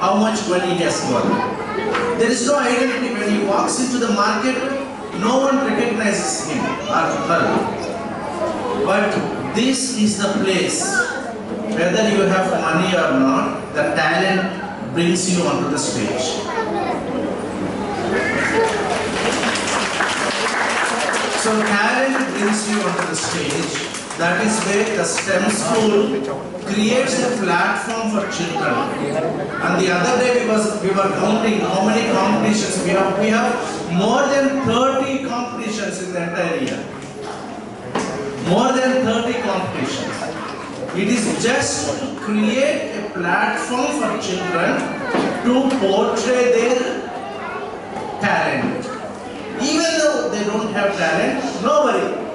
how much money it has got. There is no identity. When he walks into the market, no one recognizes him or her. But this is the place, whether you have money or not, the talent brings you onto the stage. So talent brings you onto the stage. That is where the STEM school creates a platform for children. And the other day we were counting how many competitions we have. We have more than 30 competitions in the entire year. More than 30 competitions. It is just to create a platform for children to portray their talent. Even though they don't have talent, no worry.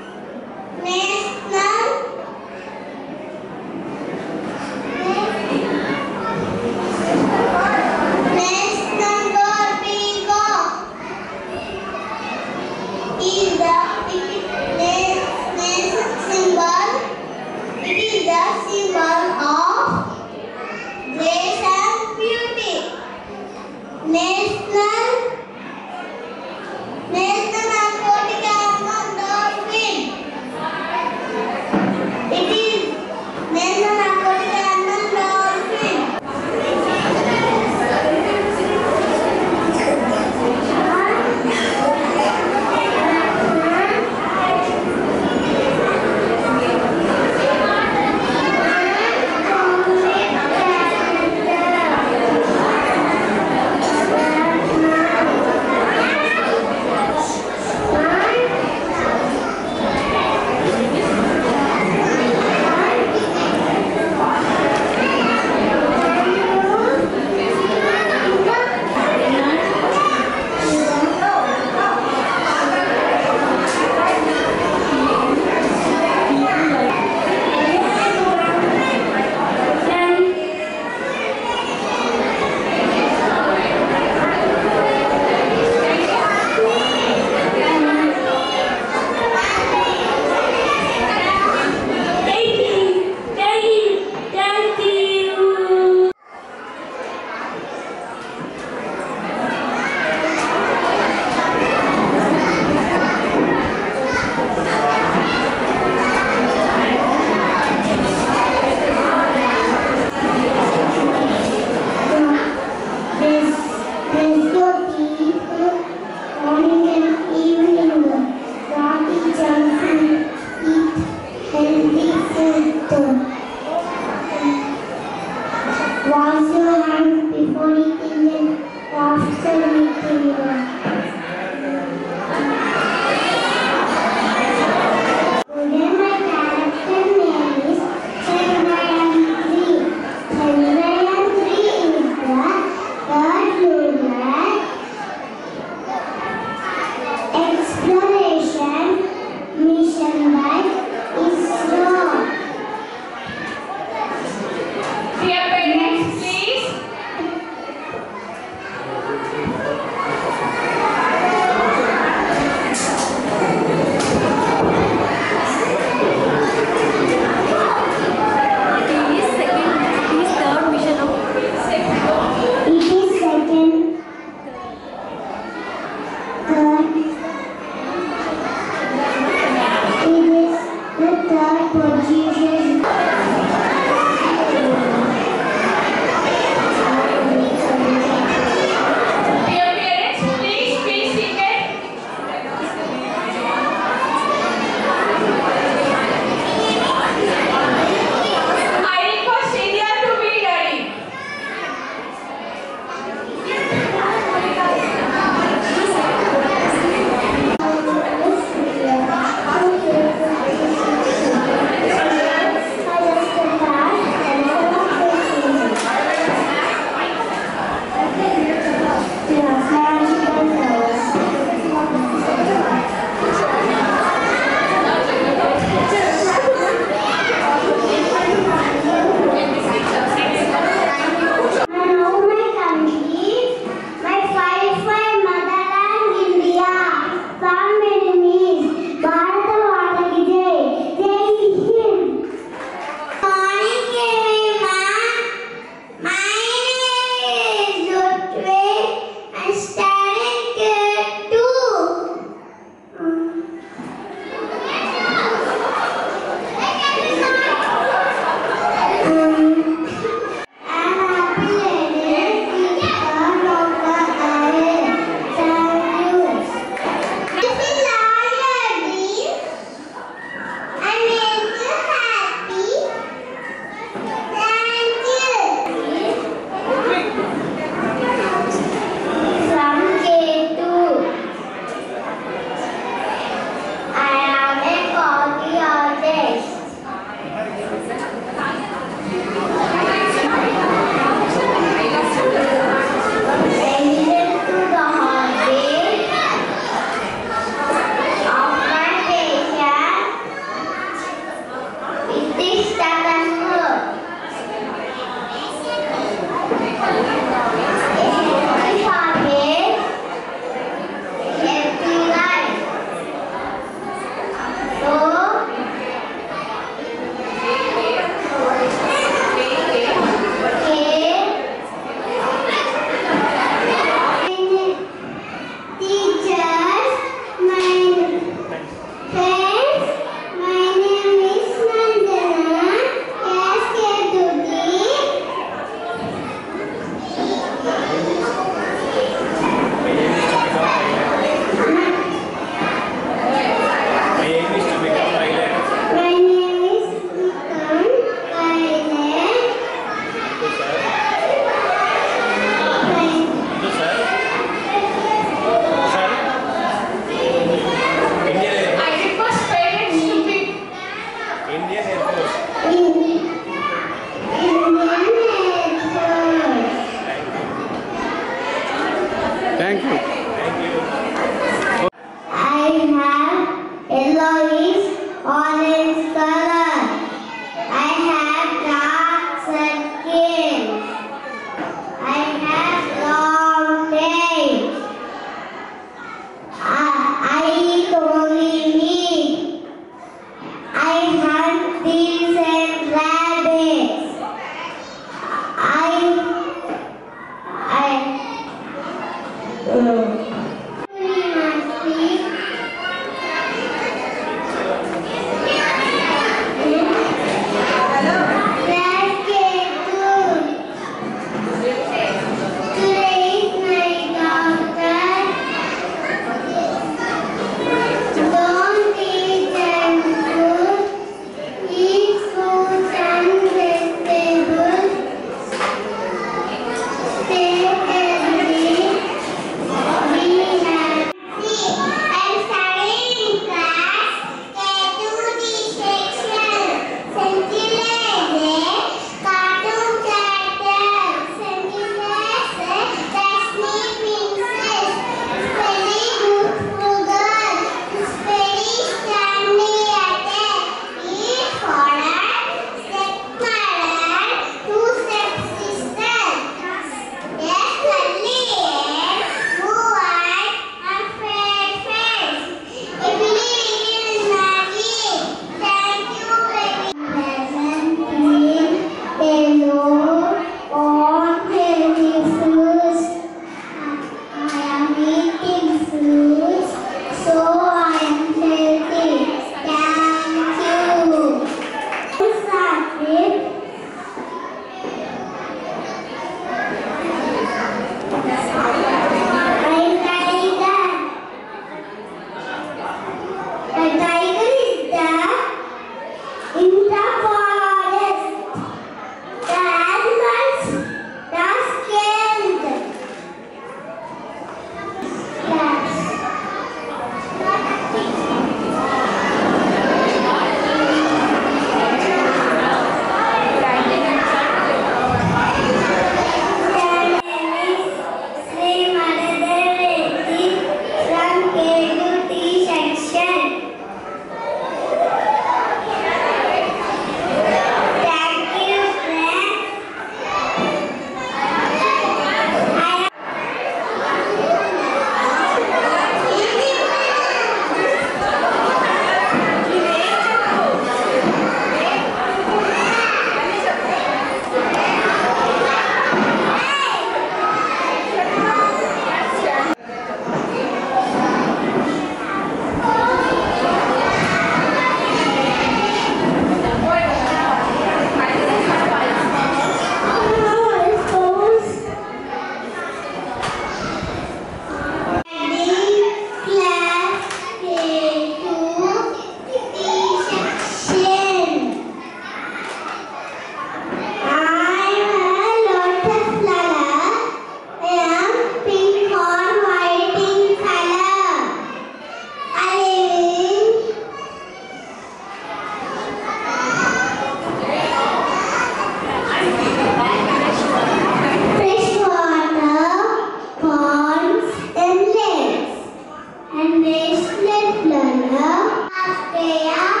And they slip learner as they are.